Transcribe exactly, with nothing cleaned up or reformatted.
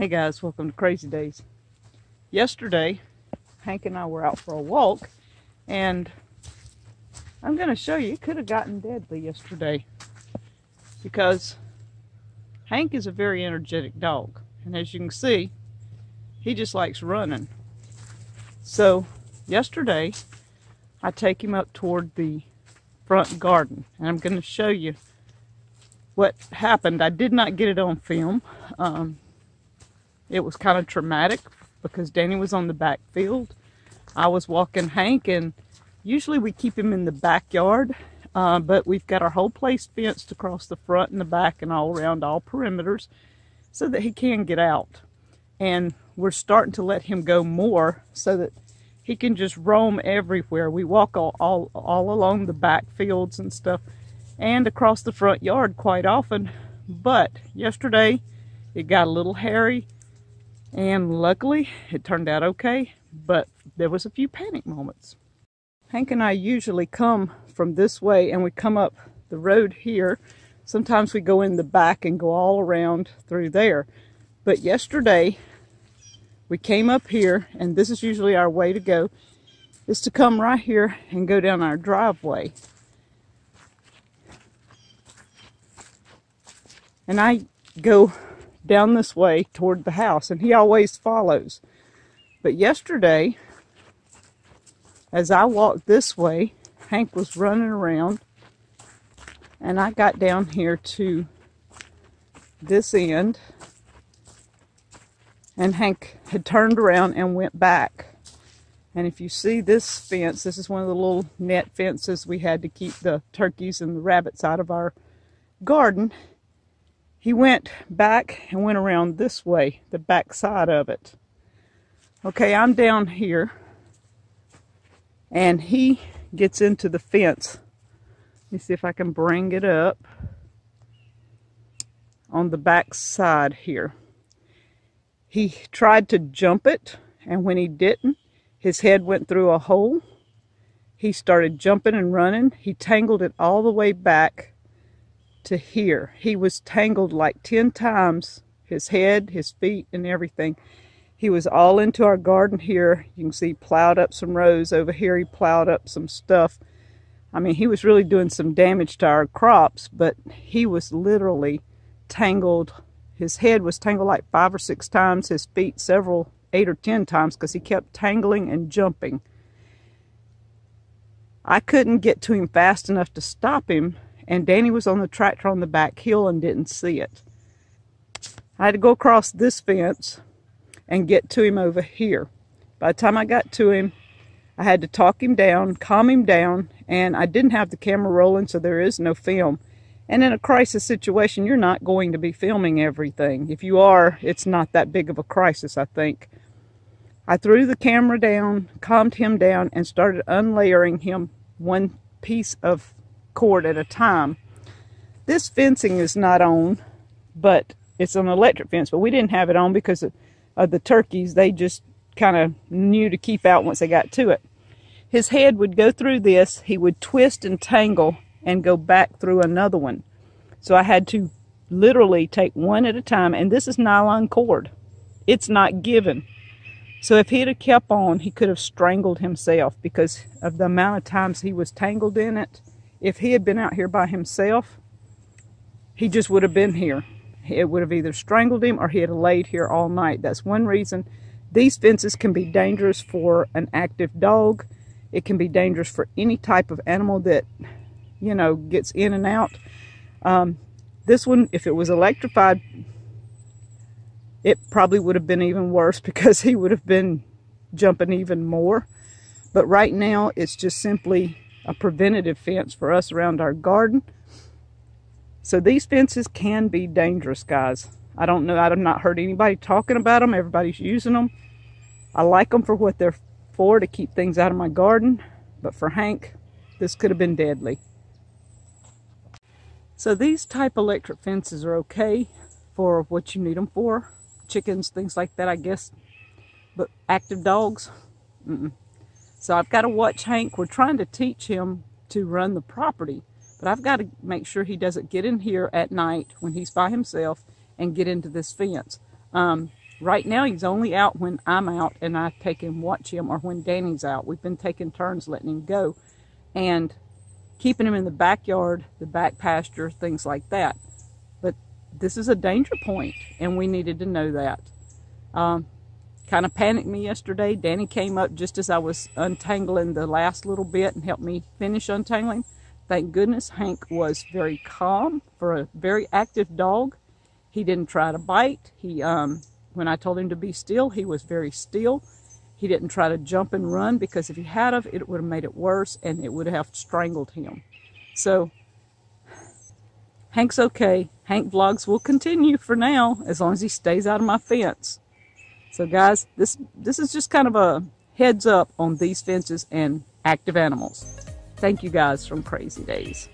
Hey guys, welcome to Crazy Days. Yesterday, Hank and I were out for a walk, and I'm going to show you, it could have gotten deadly yesterday because Hank is a very energetic dog, and as you can see, he just likes running. So yesterday, I take him up toward the front garden, and I'm going to show you what happened. I did not get it on film. Um, It was kind of traumatic because Danny was on the back field. I was walking Hank, and usually we keep him in the backyard, uh, but we've got our whole place fenced across the front and the back and all around all perimeters so that he can get out. And we're starting to let him go more so that he can just roam everywhere. We walk all, all, all along the back fields and stuff and across the front yard quite often. But yesterday it got a little hairy. And luckily, it turned out okay, but there was a few panic moments. Hank and I usually come from this way, and we come up the road here. Sometimes we go in the back and go all around through there. But yesterday, we came up here, and this is usually our way to go, is to come right here and go down our driveway. And I go down this way toward the house, and he always follows. But yesterday, as I walked this way, Hank was running around, and I got down here to this end, and Hank had turned around and went back. And if you see this fence, this is one of the little net fences we had to keep the turkeys and the rabbits out of our garden. He went back and went around this way, the back side of it. Okay, I'm down here, and he gets into the fence. Let me see if I can bring it up on the back side here. He tried to jump it, and when he didn't, his head went through a hole. He started jumping and running. He tangled it all the way back to here. He was tangled like ten times, his head, his feet, and everything. He was all into our garden here. You can see he plowed up some rows over here. He plowed up some stuff. I mean, he was really doing some damage to our crops, but he was literally tangled. His head was tangled like five or six times, his feet several, eight or ten times, because he kept tangling and jumping. I couldn't get to him fast enough to stop him, and Danny was on the tractor on the back hill and didn't see it. I had to go across this fence and get to him over here. By the time I got to him, I had to talk him down, calm him down, and I didn't have the camera rolling, so there is no film. And in a crisis situation, you're not going to be filming everything. If you are, it's not that big of a crisis, I think. I threw the camera down, calmed him down, and started unlayering him one piece of cord at a time. This fencing is not on, but it's an electric fence, but we didn't have it on because of, of the turkeys. They just kind of knew to keep out once they got to it. His head would go through this, he would twist and tangle and go back through another one. So I had to literally take one at a time, and this is nylon cord. It's not given. So if he'd have kept on, he could have strangled himself because of the amount of times he was tangled in it. If he had been out here by himself, he just would have been here. It would have either strangled him or he had laid here all night. That's one reason these fences can be dangerous for an active dog. It can be dangerous for any type of animal that, you know, gets in and out. Um, this one, if it was electrified, it probably would have been even worse because he would have been jumping even more. But right now, it's just simply a preventative fence for us around our garden. So these fences can be dangerous, guys. I don't know, I've not heard anybody talking about them. Everybody's using them. I like them for what they're for, to keep things out of my garden. But for Hank, this could have been deadly. So these type electric fences are okay for what you need them for. Chickens, things like that, I guess. But active dogs, mm-mm. So I've got to watch Hank. We're trying to teach him to run the property, but I've got to make sure he doesn't get in here at night when he's by himself and get into this fence. Um, Right now, he's only out when I'm out and I take him, watch him, or when Danny's out. We've been taking turns letting him go and keeping him in the backyard, the back pasture, things like that. But this is a danger point, and we needed to know that. Um, kind of panicked me yesterday. Danny came up just as I was untangling the last little bit and helped me finish untangling. Thank goodness Hank was very calm for a very active dog. He didn't try to bite. He, um, when I told him to be still, he was very still. He didn't try to jump and run, because if he had of, it would have made it worse and it would have strangled him. So Hank's okay. Hank vlogs will continue for now as long as he stays out of my fence. So guys, this, this is just kind of a heads up on these fences and active animals. Thank you guys from Crazy Days.